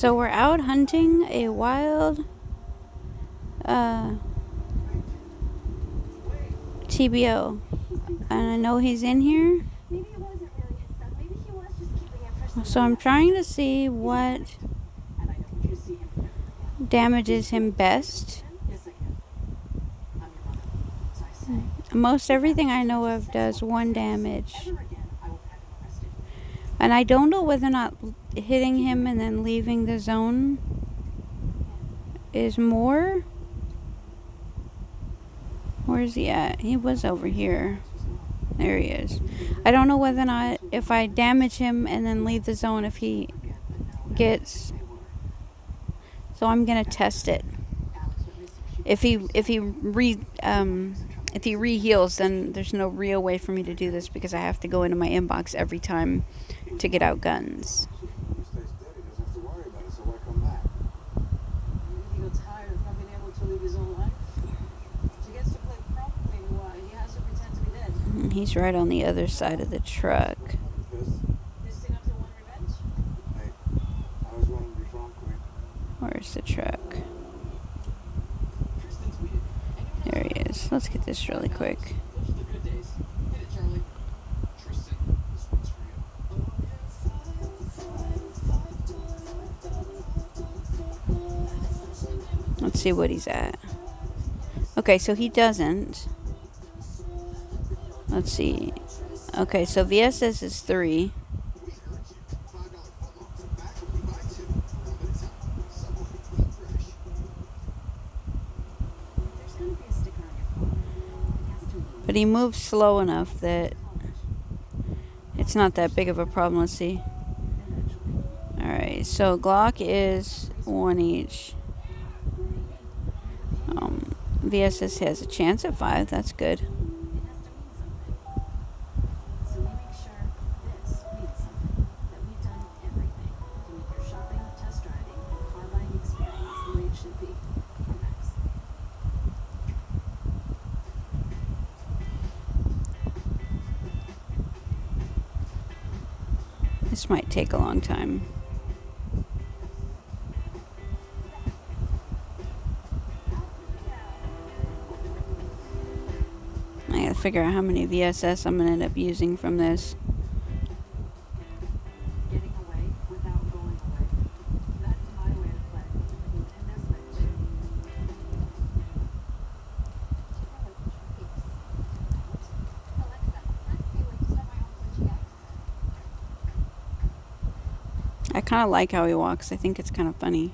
So we're out hunting a wild TBO, and I know he's in here. So I'm trying to see what damages him best. Most everything I know of does one damage. And I don't know whether or not hitting him and then leaving the zone is more. Where is he at? He was over here. There he is. I don't know whether or not if I damage him and then leave the zone if he gets. So I'm gonna test it. If he re-heals, then there's no real way for me to do this because I have to go into my inbox every time to get out guns. He's right on the other side of the truck. Where's the truck? There he is. Let's get this really quick. Let's see what he's at. Okay, so he doesn't. Let's see. Okay, so VSS is 3. But he moves slow enough that it's not that big of a problem. Let's see. Alright, so Glock is 1 each. VSS has a chance at 5. That's good. This might take a long time. I gotta figure out how many VSS I'm gonna end up using from this. I kind of like how he walks. I think it's kind of funny.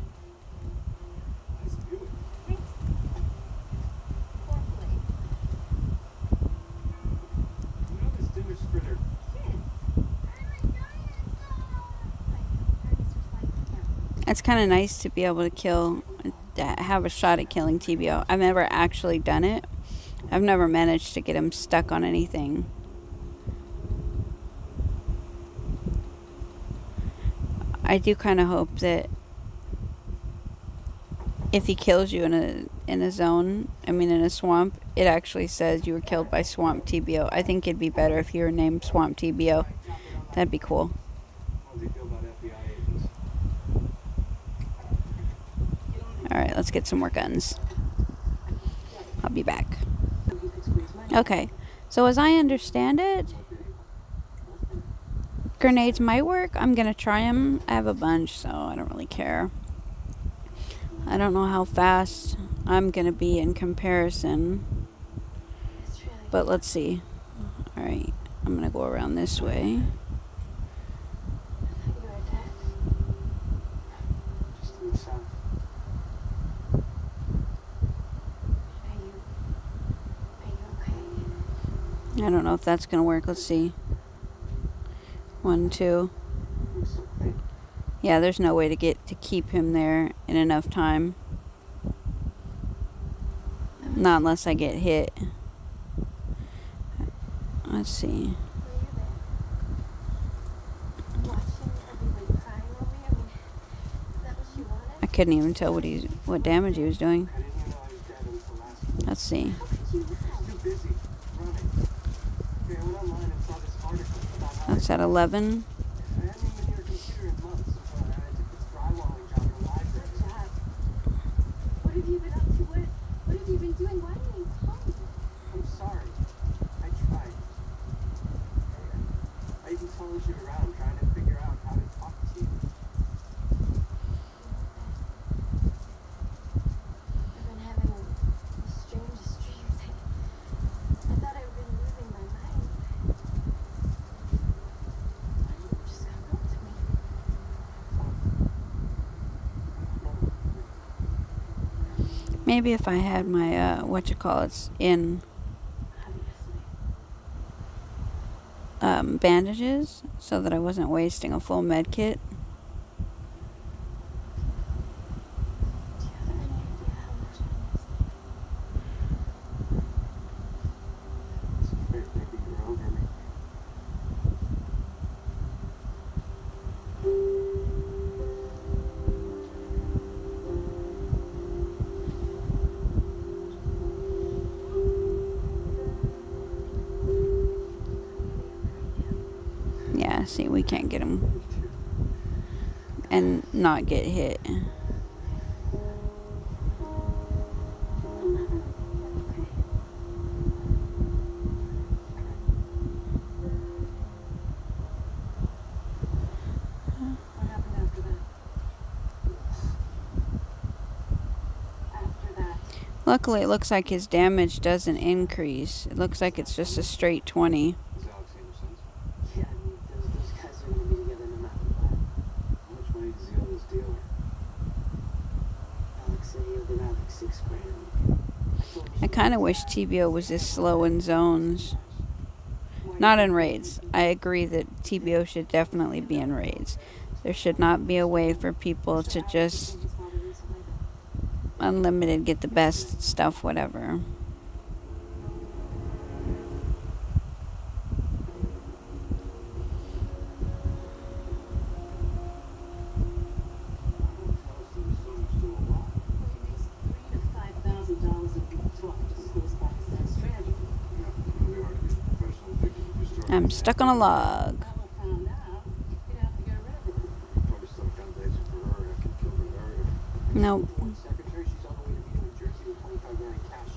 It's kind of nice to be able to have a shot at killing TBO. I've never actually done it. I've never managed to get him stuck on anything. I do kind of hope that if he kills you in a zone, I mean in a swamp, it actually says you were killed by Swamp TBO. I think it'd be better if you were named Swamp TBO. That'd be cool. Alright, let's get some more guns. I'll be back. Okay, so as I understand it, grenades might work. I'm gonna try them. I have a bunch, so I don't really care. I don't know how fast I'm gonna be in comparison, but let's see. Alright, I'm gonna go around this way. I don't know if that's gonna work. Let's see. 1, 2. Yeah, there's no way to keep him there in enough time. Not unless I get hit. Let's see. I couldn't even tell what damage he was doing. Let's see. That's at 11. Maybe if I had my in bandages, so that I wasn't wasting a full med kit. See, we can't get him and not get hit. Luckily, it looks like his damage doesn't increase. It looks like it's just a straight 20. I kind of wish TBO was this slow in zones. Not in raids. I agree that TBO should definitely be in raids. There should not be a way for people to just unlimited get the best stuff, whatever. I'm stuck on a log. Nope.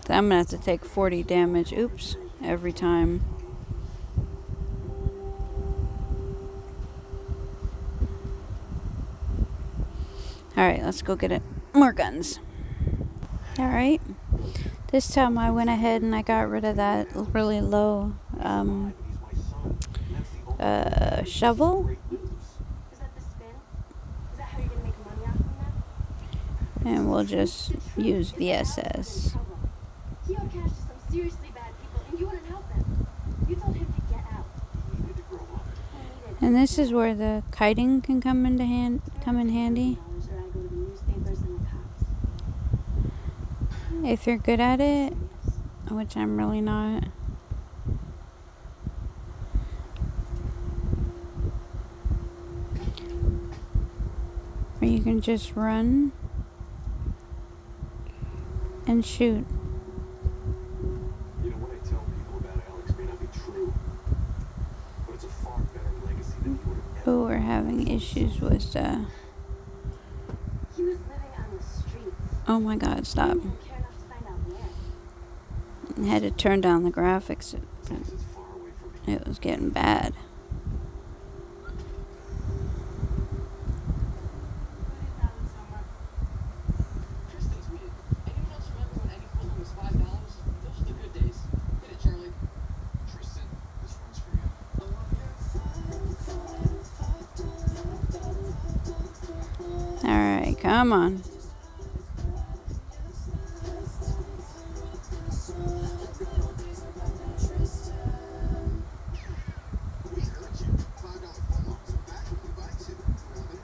I'm gonna have to take 40 damage. Oops. Every time. Alright, let's go get it. More guns. Alright. This time I went ahead and I got rid of that really low shovel. And we'll just use VSS. And this is where the kiting can come in handy. If you're good at it, which I'm really not. You can just run and shoot. You know what I tell people about Alex may not be true, but it's a far better legacy than you would have ever. Oh, we're having issues with he was living on the streets. Oh my god, stop. He didn't care enough to find out where. I had to turn down the graphics. It was getting bad. Come on.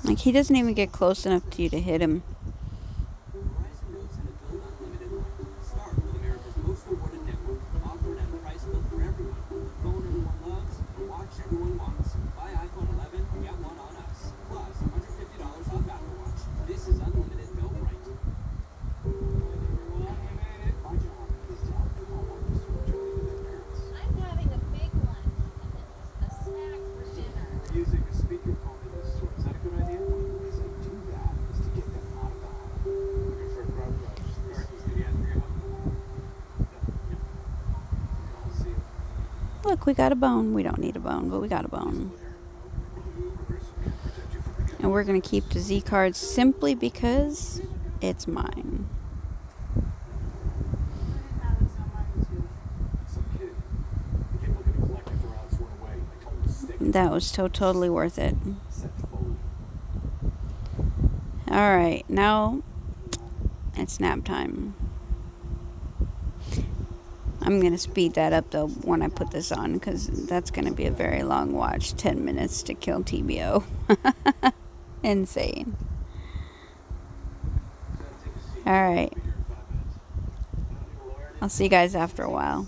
Like, he doesn't even get close enough to you to hit him. Look, we got a bone. We don't need a bone, but we got a bone. And we're going to keep the Z cards simply because it's mine. That was totally worth it. Alright, now it's nap time. I'm going to speed that up, though, when I put this on, because that's going to be a very long watch. 10 minutes to kill TBO. Insane. Alright. I'll see you guys after a while.